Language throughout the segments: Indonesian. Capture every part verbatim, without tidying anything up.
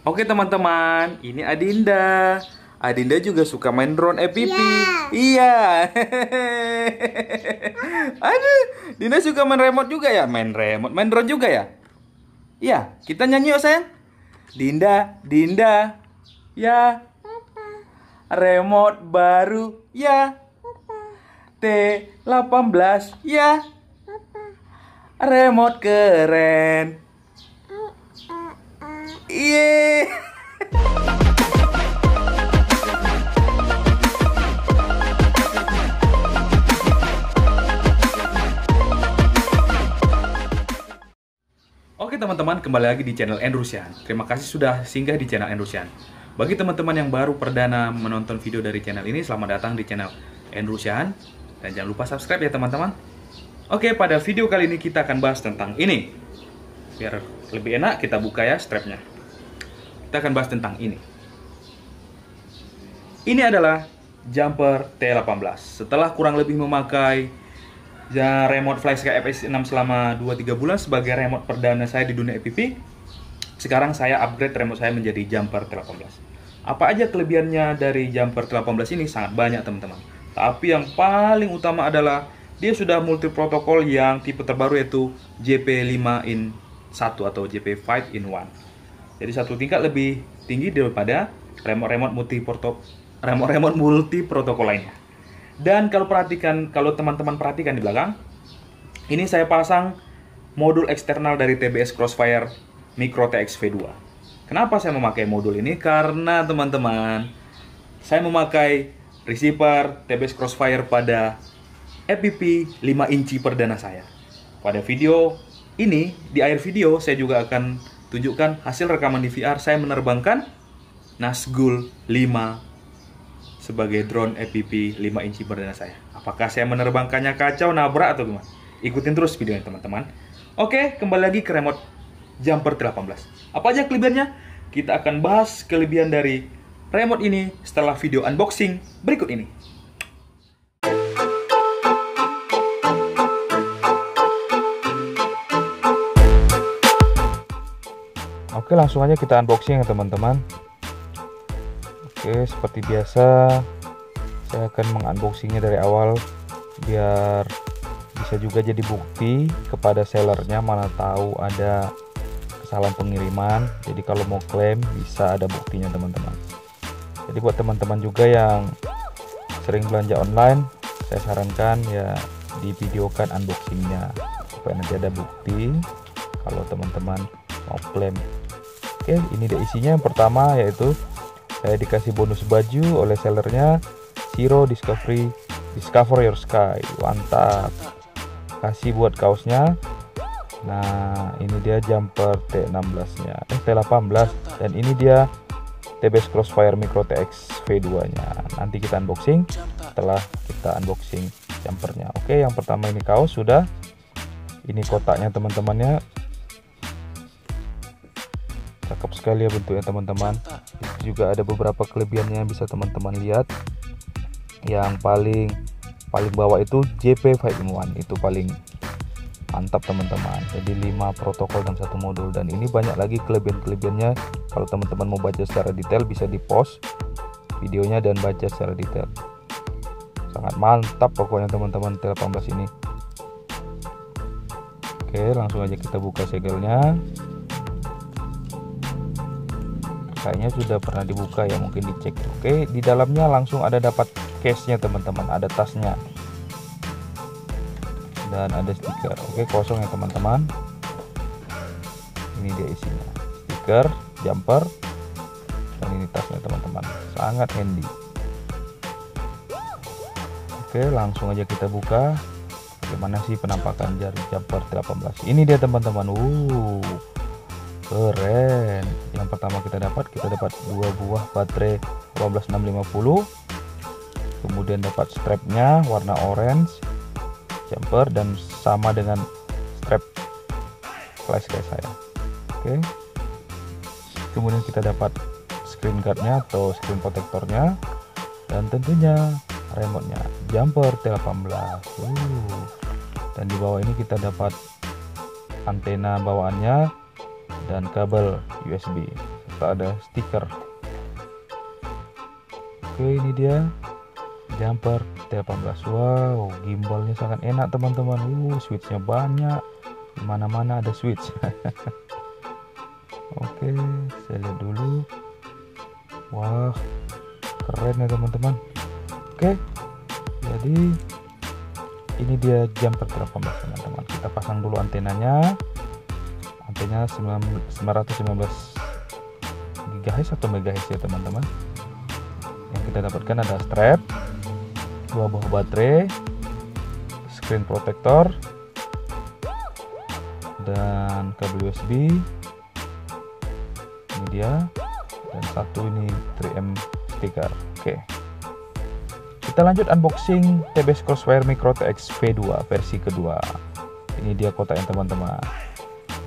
Oke teman-teman, ini Adinda. Adinda juga suka main drone F P V. Yeah. Iya. Aduh, Dinda suka main remote juga ya? Main remote, main drone juga ya? Iya, kita nyanyi yuk sayang. Dinda, Dinda. Ya. Papa. Remote baru. Ya. T delapan belas. Ya. Papa. Remote keren. Uh, uh, uh. Yeay. Oke teman-teman, kembali lagi di channel Andrew Siahaan. Terima kasih sudah singgah di channel Andrew Siahaan. Bagi teman-teman yang baru perdana menonton video dari channel ini, selamat datang di channel Andrew Siahaan. Dan jangan lupa subscribe ya teman-teman. Oke, pada video kali ini kita akan bahas tentang ini. Biar lebih enak kita buka ya strapnya. Kita akan bahas tentang ini. Ini adalah Jumper T delapan belas. Setelah kurang lebih memakai ya, remote FlySky F S enam selama dua tiga bulan sebagai remote perdana saya di dunia F P V. Sekarang saya upgrade remote saya menjadi Jumper T delapan belas. Apa aja kelebihannya dari Jumper T delapan belas ini? Sangat banyak teman-teman. Tapi yang paling utama adalah dia sudah multi protokol yang tipe terbaru, yaitu J P lima in satu atau J P lima in satu. Jadi satu tingkat lebih tinggi daripada remote-remote multi protokol remote-remote multi protokol lainnya. Dan kalau perhatikan, kalau teman-teman perhatikan di belakang, ini saya pasang modul eksternal dari T B S Crossfire Micro T X V dua. Kenapa saya memakai modul ini? Karena teman-teman, saya memakai receiver T B S Crossfire pada F P V lima inci perdana saya. Pada video ini, di akhir video, saya juga akan tunjukkan hasil rekaman D V R saya menerbangkan Nazgul lima sebagai drone F P V lima inci perdana saya. Apakah saya menerbangkannya kacau, nabrak atau gimana? Ikutin terus videonya teman-teman. Oke, kembali lagi ke remote Jumper T delapan belas. Apa aja kelebihannya? Kita akan bahas kelebihan dari remote ini setelah video unboxing berikut ini. Oke, langsung aja kita unboxing ya teman-teman. Oke, seperti biasa saya akan mengunboxingnya dari awal biar bisa juga jadi bukti kepada sellernya, mana tahu ada kesalahan pengiriman. Jadi kalau mau klaim bisa ada buktinya teman-teman. Jadi buat teman-teman juga yang sering belanja online, saya sarankan ya divideokan unboxingnya supaya nanti ada bukti kalau teman-teman mau klaim. Oke, ini dia isinya. Yang pertama yaitu saya dikasih bonus baju oleh sellernya, Zero Discovery, Discover Your Sky. Mantap. Kasih buat kaosnya. Nah, ini dia Jumper T enam belas-nya, eh T delapan belas, dan ini dia T B S Crossfire Micro T X V dua-nya. Nanti kita unboxing setelah kita unboxing jumpernya. Oke, yang pertama ini kaos sudah. Ini kotaknya teman-temannya. Cakep sekali ya bentuknya teman-teman. Juga ada beberapa kelebihannya yang bisa teman-teman lihat. Yang paling paling bawah itu J P lima in satu, itu paling mantap teman-teman. Jadi lima protokol dalam satu modul, dan ini banyak lagi kelebihan-kelebihannya. Kalau teman-teman mau baca secara detail bisa di post videonya dan baca secara detail. Sangat mantap pokoknya teman-teman T delapan belas ini. Oke, langsung aja kita buka segelnya. Kayaknya sudah pernah dibuka ya, mungkin dicek. Oke, di dalamnya langsung ada dapat case-nya teman-teman, ada tasnya dan ada stiker. Oke, kosong ya teman-teman. Ini dia isinya, stiker jumper, dan ini tasnya teman-teman, sangat handy. Oke, langsung aja kita buka. Bagaimana sih penampakan jari Jumper T delapan belas? Ini dia teman-teman. Uh keren. Yang pertama kita dapat, kita dapat dua buah baterai satu dua enam lima nol, kemudian dapat strapnya warna orange jumper, dan sama dengan strap flash kayak saya. Oke, kemudian kita dapat screen guardnya atau screen protectornya, dan tentunya remote-nya Jumper T delapan belas. uh. Dan di bawah ini kita dapat antena bawaannya dan kabel U S B. kita ada stiker. Oke, ini dia Jumper T delapan belas. Wow, gimbalnya sangat enak teman-teman. Uh, switchnya banyak, dimana-mana ada switch. Oke, saya lihat dulu. Wah, keren ya teman-teman. Oke, jadi ini dia Jumper T delapan belas teman-teman. Kita pasang dulu antenanya. Antenanya sembilan ratus sembilan belas gigahertz atau megahertz ya teman-teman. Yang kita dapatkan ada strap, dua buah baterai, screen protector, dan kabel U S B. Ini dia, dan satu ini tiga M stiker. Oke, kita lanjut unboxing T B S Crossfire Micro T X V dua versi kedua. Ini dia kotaknya teman-teman.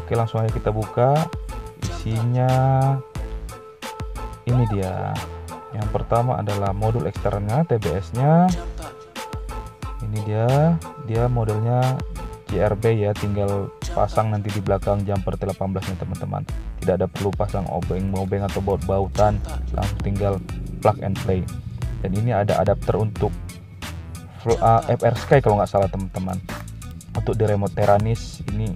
Oke, langsung aja kita buka. Isinya ini dia. Yang pertama adalah modul eksternalnya, T B S-nya. Ini dia, dia modelnya J R B ya, tinggal pasang nanti di belakang Jumper T delapan belas-nya teman-teman. Tidak ada perlu pasang obeng-obeng atau baut-bautan, langsung tinggal plug and play. Dan ini ada adapter untuk F R Sky kalau nggak salah teman-teman. Untuk di remote Teranis ini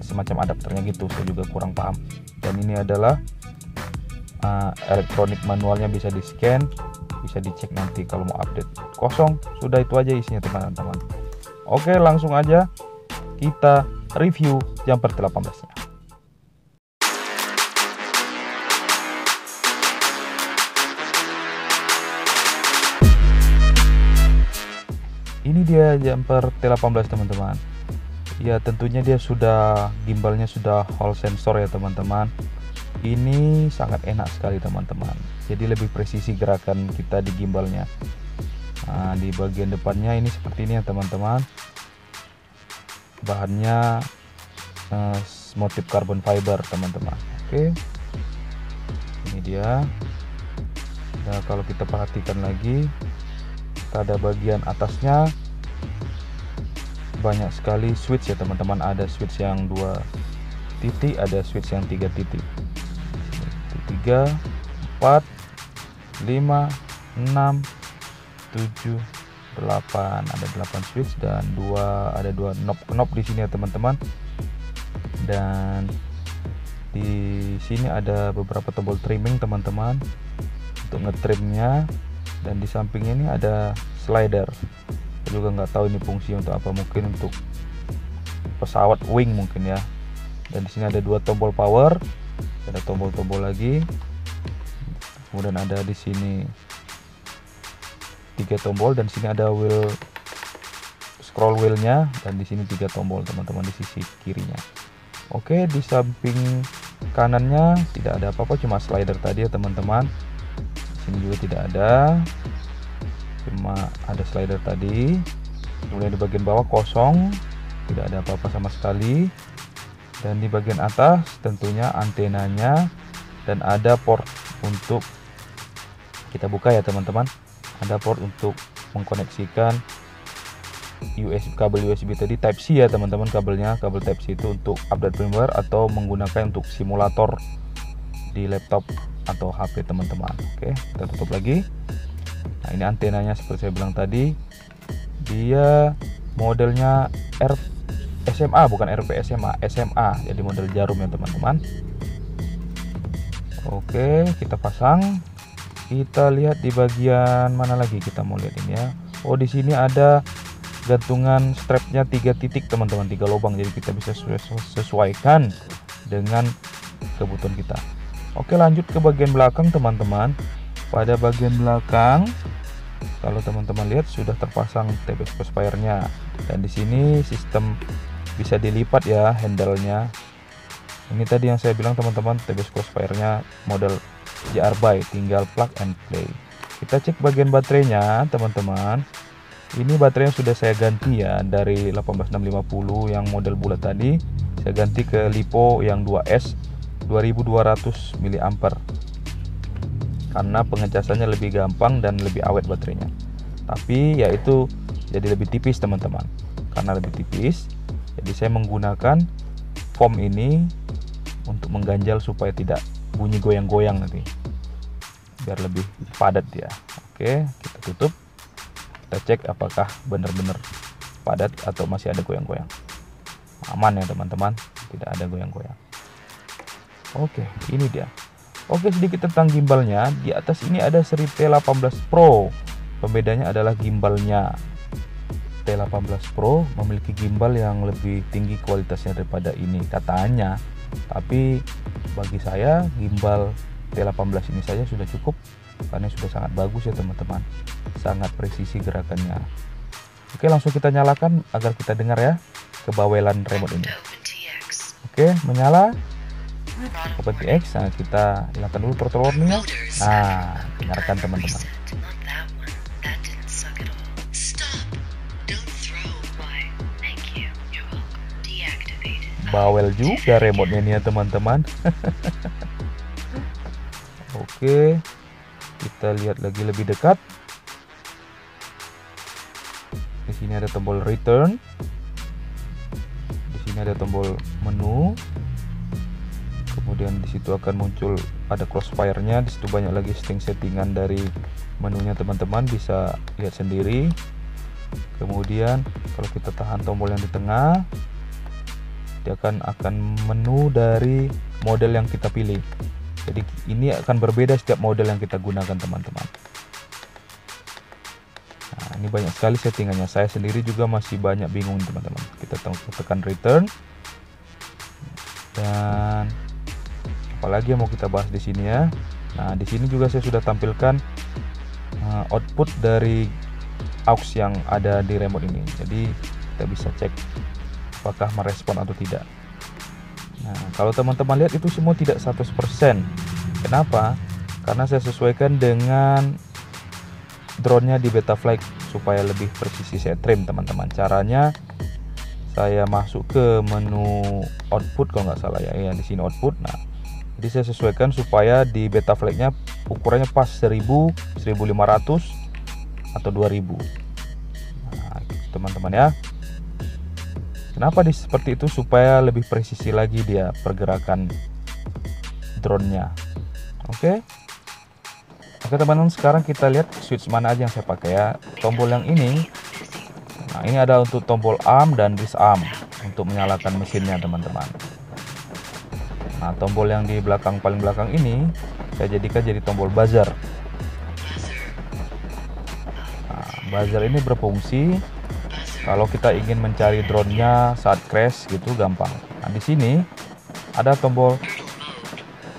semacam adapternya gitu, saya juga kurang paham. Dan ini adalah Uh, elektronik manualnya, bisa di scan, bisa dicek nanti kalau mau update. Kosong, sudah itu aja isinya teman-teman. Oke, langsung aja kita review Jumper T delapan belas nya. Ini dia Jumper T delapan belas teman-teman. Ya tentunya dia sudah, gimbalnya sudah hall sensor ya teman-teman. Ini sangat enak sekali teman-teman, jadi lebih presisi gerakan kita di gimbalnya. Nah, di bagian depannya ini seperti ini ya teman-teman. Bahannya eh, motif carbon fiber teman-teman. Oke, ini dia. Nah, kalau kita perhatikan lagi, kita ada bagian atasnya banyak sekali switch ya teman-teman. Ada switch yang dua titik, ada switch yang tiga titik. tiga, empat, lima, enam, tujuh, delapan, ada delapan switch dan dua, ada dua knob-knob di sini ya teman-teman. Dan di sini ada beberapa tombol trimming teman-teman untuk ngetrimnya. Dan di sampingnya ini ada slider. Saya juga nggak tahu ini fungsi untuk apa, mungkin untuk pesawat wing mungkin ya. Dan di sini ada dua tombol power. Ada tombol-tombol lagi, kemudian ada di sini tiga tombol, dan di sini ada wheel, scroll wheelnya, dan di sini tiga tombol teman-teman di sisi kirinya. Oke, di samping kanannya tidak ada apa-apa, cuma slider tadi ya teman-teman. Di sini juga tidak ada, cuma ada slider tadi. Kemudian di bagian bawah kosong, tidak ada apa-apa sama sekali. Dan di bagian atas tentunya antenanya, dan ada port untuk kita buka ya teman-teman. Ada port untuk mengkoneksikan U S B, kabel U S B tadi Type C ya teman-teman. Kabelnya kabel Type C itu untuk update firmware atau menggunakan untuk simulator di laptop atau H P teman-teman. Oke, kita tutup lagi. Nah, ini antenanya seperti saya bilang tadi, dia modelnya R T S M A, bukan R P S M A, S M A, jadi model jarum ya teman-teman. Oke, kita pasang. Kita lihat di bagian mana lagi kita mau lihat ini ya. Oh, di sini ada gantungan strapnya tiga titik teman-teman, tiga lubang, jadi kita bisa sesuaikan dengan kebutuhan kita. Oke, lanjut ke bagian belakang teman-teman. Pada bagian belakang, kalau teman-teman lihat sudah terpasang T B S Crossfire-nya, dan di sini sistem bisa dilipat ya handle-nya. Ini tadi yang saya bilang teman-teman, T B S Crossfire-nya model J R by, tinggal plug and play. Kita cek bagian baterainya teman-teman. Ini baterainya sudah saya ganti ya, dari delapan belas enam lima nol yang model bulat tadi saya ganti ke lipo yang dua S dua ribu dua ratus miliampere. Karena pengecasannya lebih gampang dan lebih awet baterainya. Tapi yaitu jadi lebih tipis teman-teman. Karena lebih tipis, jadi saya menggunakan foam ini untuk mengganjal supaya tidak bunyi goyang-goyang nanti, biar lebih padat ya. Oke, kita tutup, kita cek apakah benar-benar padat atau masih ada goyang-goyang. Aman ya teman-teman, tidak ada goyang-goyang. Oke, ini dia. Oke, sedikit tentang gimbalnya. Di atas ini ada seri T delapan belas Pro. Pembedanya adalah gimbalnya. T delapan belas Pro memiliki gimbal yang lebih tinggi kualitasnya daripada ini katanya. Tapi bagi saya gimbal T delapan belas ini saja sudah cukup, karena sudah sangat bagus ya teman-teman. Sangat presisi gerakannya. Oke, langsung kita nyalakan agar kita dengar ya kebawelan remote ini. Oke, menyala. Open T X, nah, kita hilangkan dulu throttle warningnya. Nah, dengarkan teman-teman. Bawel juga remote-nya nih ya teman-teman. Oke, kita lihat lagi lebih dekat. Di sini ada tombol return. Di sini ada tombol menu. Kemudian disitu akan muncul ada crossfire-nya. Disitu banyak lagi setting-settingan dari menunya teman-teman, bisa lihat sendiri. Kemudian kalau kita tahan tombol yang di tengah, dia akan akan menu dari model yang kita pilih. Jadi ini akan berbeda setiap model yang kita gunakan teman-teman. Nah, ini banyak sekali settingannya. Saya sendiri juga masih banyak bingung teman-teman. Kita tekan return, dan apalagi yang mau kita bahas di sini ya. Nah, di sini juga saya sudah tampilkan uh, output dari aux yang ada di remote ini. Jadi kita bisa cek apakah merespon atau tidak. Nah, kalau teman-teman lihat itu semua tidak seratus persen. Kenapa? Karena saya sesuaikan dengan drone-nya di Betaflight supaya lebih presisi saya trim teman-teman. Caranya saya masuk ke menu output kalau nggak salah ya, yang di sini output. Nah, jadi saya sesuaikan supaya di Betaflight-nya ukurannya pas seribu, seribu lima ratus atau dua ribu. Nah, teman-teman ya. Kenapa di seperti itu? Supaya lebih presisi lagi dia pergerakan drone-nya. Oke. Oke teman-teman, sekarang kita lihat switch mana aja yang saya pakai ya. Tombol yang ini. Nah, ini ada untuk tombol arm dan disarm untuk menyalakan mesinnya teman-teman. Nah, tombol yang di belakang paling belakang ini saya jadikan jadi tombol buzzer. Nah, buzzer ini berfungsi kalau kita ingin mencari drone-nya saat crash gitu, gampang. Nah, di sini ada tombol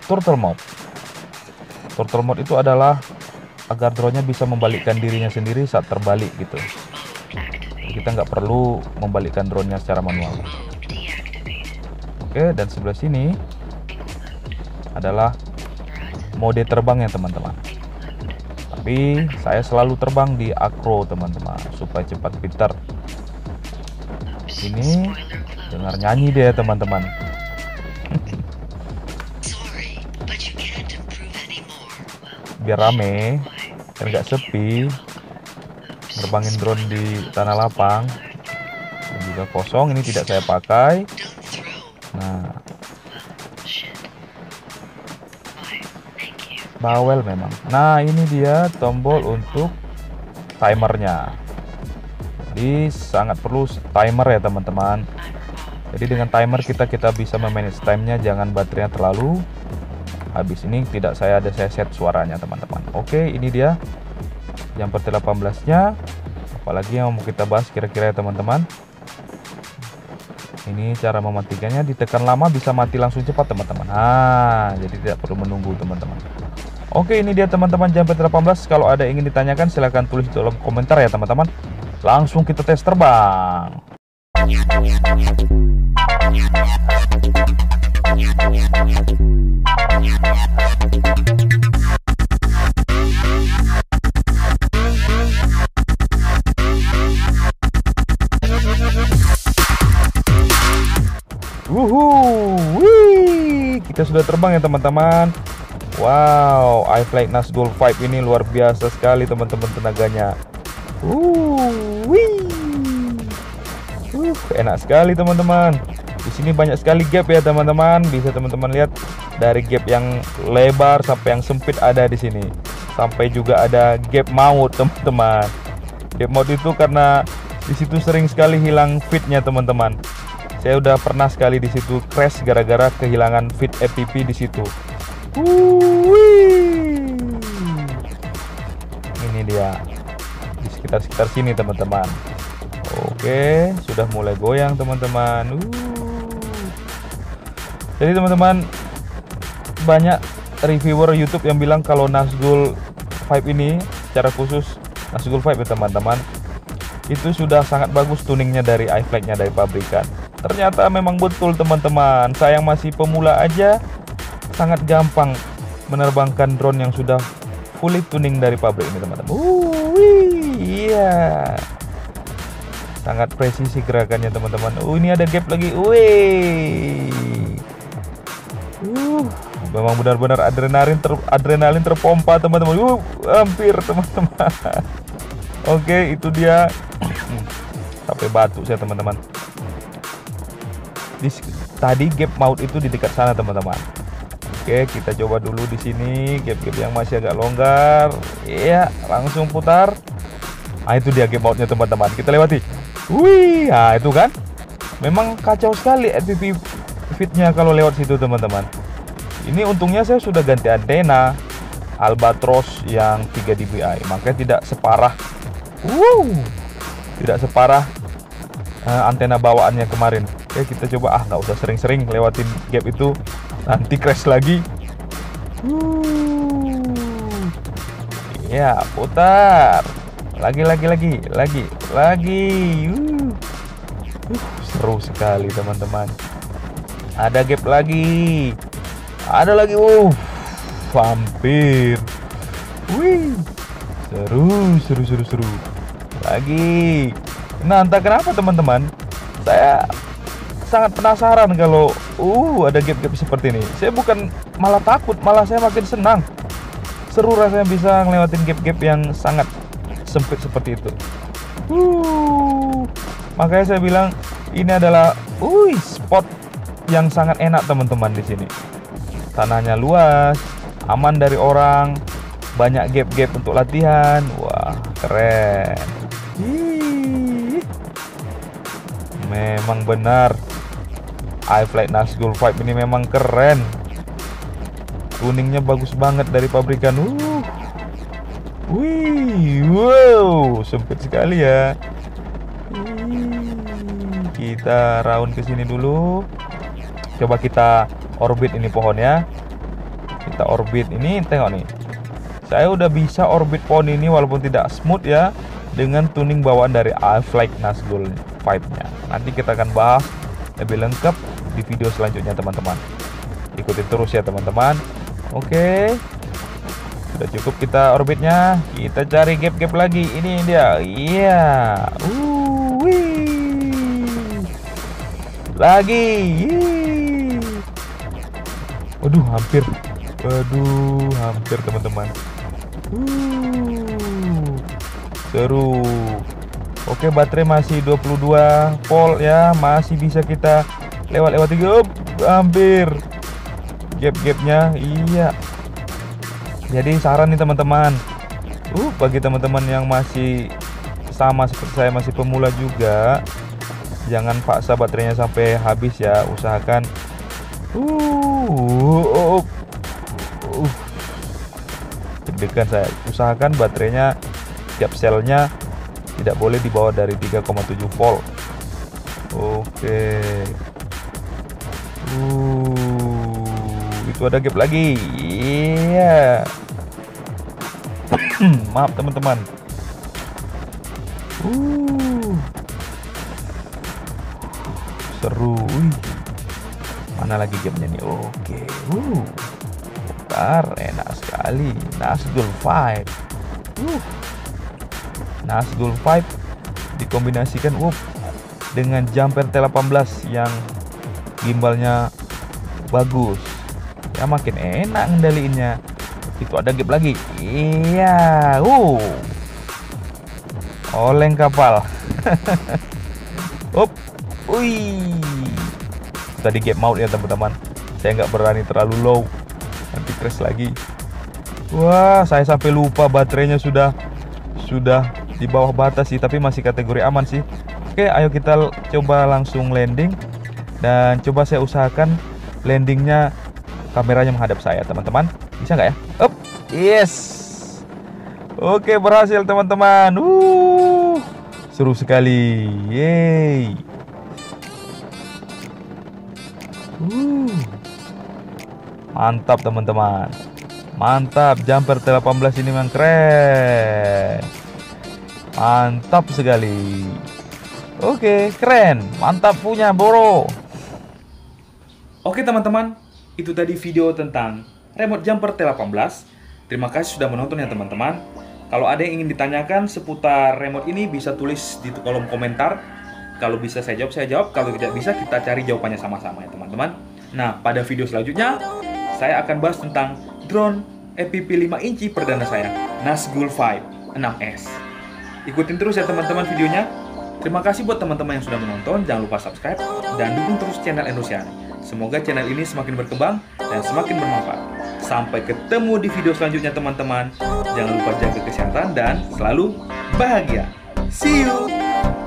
turtle mode. Turtle mode itu adalah agar drone-nya bisa membalikkan dirinya sendiri saat terbalik gitu. Kita nggak perlu membalikkan drone-nya secara manual. Oke, dan sebelah sini adalah mode terbang ya teman-teman. Tapi saya selalu terbang di acro teman-teman supaya cepat pintar. Ini dengar nyanyi deh teman-teman. Biar rame dan nggak sepi, terbangin drone di tanah lapang dan juga kosong, ini tidak saya pakai. Nah, bawel memang. Nah, ini dia tombol untuk timernya. Jadi sangat perlu timer ya teman-teman. Jadi dengan timer kita kita bisa memanage time-nya, jangan baterainya terlalu habis. Ini tidak saya ada saya set suaranya teman-teman. Oke, ini dia jumper T delapan belas-nya. Apalagi yang mau kita bahas kira-kira ya teman-teman. Ini cara mematikannya, ditekan lama bisa mati langsung cepat teman-teman. Nah, jadi tidak perlu menunggu teman-teman. Oke, ini dia teman-teman Jumper T delapan belas. Kalau ada yang ingin ditanyakan silahkan tulis dalam komentar ya teman-teman. Langsung kita tes terbang. Wuhuu, wih, kita sudah terbang ya teman-teman. Wow, iFlight Nasdul Vibe ini luar biasa sekali teman-teman tenaganya. Uh, wih. Uh, enak sekali teman-teman. Di sini banyak sekali gap ya teman-teman. Bisa teman-teman lihat Dari gap yang lebar sampai yang sempit ada di sini. Sampai juga ada gap maut, teman-teman. Gap maut itu karena di situ sering sekali hilang fitnya, teman-teman. Saya udah pernah sekali di situ crash gara-gara kehilangan fit F P V di situ. Ini dia di sekitar-sekitar sini, teman-teman. Oke, sudah mulai goyang, teman-teman. Jadi teman-teman, banyak reviewer YouTube yang bilang kalau Nazgul five ini, secara khusus Nazgul five ya teman-teman, itu sudah sangat bagus tuningnya dari iFlight-nya dari pabrikan. Ternyata memang betul, teman-teman. Saya yang masih pemula aja sangat gampang menerbangkan drone yang sudah fully tuning dari pabrik ini, teman-teman. Iya, sangat presisi gerakannya, teman-teman. Uh, ini ada gap lagi. Wih, uh, memang benar-benar adrenalin ter adrenalin terpompa, teman-teman. Uh, hampir, teman-teman. Oke, itu dia. Sampai batuk saya, teman-teman. Tadi gap maut itu di dekat sana, teman-teman. Oke, kita coba dulu di sini gap-gap yang masih agak longgar. Iya, langsung putar. Ah, itu dia gap mautnya, teman-teman. Kita lewati. Wih, nah itu kan. Memang kacau sekali F P V fitnya kalau lewat situ, teman-teman. Ini untungnya saya sudah ganti antena albatros yang tiga D B I, makanya tidak separah. Wow, tidak separah uh, antena bawaannya kemarin. Oke, kita coba. Ah, nggak usah sering-sering lewatin gap itu. Nanti crash lagi. Wuh. Ya, putar. Lagi, lagi, lagi, lagi, lagi. Wuh. Uh, seru sekali, teman-teman. Ada gap lagi. Ada lagi. Uh, hampir. Wih. Seru, seru, seru, seru. Lagi. Nah, entah kenapa, teman-teman, saya sangat penasaran kalau uh ada gap-gap seperti ini. Saya bukan malah takut, malah saya makin senang. Seru rasanya bisa ngelewatin gap-gap yang sangat sempit seperti itu. Uh, makanya saya bilang ini adalah uh spot yang sangat enak, teman-teman. Di sini tanahnya luas, aman dari orang, banyak gap-gap untuk latihan. Wah, keren. Hii. Memang benar iFlight Nazgul five ini memang keren. Tuningnya bagus banget dari pabrikan. Uh. Wih, wow, sempit sekali ya. Uh. Kita round ke sini dulu. Coba kita orbit ini pohonnya. Kita orbit ini, tengok nih. Saya udah bisa orbit pohon ini walaupun tidak smooth ya, dengan tuning bawaan dari iFlight Nazgul five-nya. Nanti kita akan bahas lebih lengkap di video selanjutnya, teman-teman. Ikuti terus ya, teman-teman. Oke, sudah cukup kita orbitnya. Kita cari gap-gap lagi. Ini dia. Iya, yeah. uh, lagi. Yee. Waduh, hampir. Waduh, hampir, teman-teman. uh, Seru. Oke, baterai masih dua puluh dua volt ya, masih bisa kita lewat-lewati. Up, hampir gap-gapnya. Iya, jadi saran nih, teman-teman. Uh, bagi teman-teman yang masih sama seperti saya, masih pemula juga, jangan paksa baterainya sampai habis ya. Usahakan uh, uh, uh, uh. deg-degan saya. Usahakan baterainya, tiap selnya tidak boleh dibawa dari tiga koma tujuh volt. Oke. Uh, itu ada gap lagi. Iya. Yeah. Maaf, teman-teman. Uh. Seru. Uy. Mana lagi gapnya nih? Oke. Uh. Bentar, enak sekali. Nazgul five. Uh. Nazgul five dikombinasikan wup dengan Jumper T delapan belas yang gimbalnya bagus ya, makin enak ngendaliinnya. Itu ada gap lagi. Iya, uh oleng kapal. Up, wih, tadi gap maut ya, teman-teman. Saya nggak berani terlalu low, nanti crash lagi. Wah, saya sampai lupa baterainya sudah sudah di bawah batas sih, tapi masih kategori aman sih. Oke, ayo kita coba langsung landing, dan coba saya usahakan landingnya kameranya menghadap saya, teman-teman. Bisa nggak ya? Up, yes. Oke, berhasil, teman-teman. Uh, seru sekali. Yeay. Uh, mantap, teman-teman. Mantap, Jumper T delapan belas ini memang keren. Mantap sekali. Oke, keren. Mantap punya Boro. Oke, teman-teman. Itu tadi video tentang remote Jumper T delapan belas. Terima kasih sudah menonton ya, teman-teman. Kalau ada yang ingin ditanyakan seputar remote ini, bisa tulis di kolom komentar. Kalau bisa saya jawab, saya jawab. Kalau tidak bisa, kita cari jawabannya sama-sama ya, teman-teman. Nah, pada video selanjutnya, saya akan bahas tentang drone F P V lima inci perdana saya, Nazgul five enam S. Ikutin terus ya teman-teman videonya. Terima kasih buat teman-teman yang sudah menonton. Jangan lupa subscribe dan dukung terus channel Andrew Siahaan. Semoga channel ini semakin berkembang dan semakin bermanfaat. Sampai ketemu di video selanjutnya teman-teman. Jangan lupa jaga kesehatan dan selalu bahagia. See you!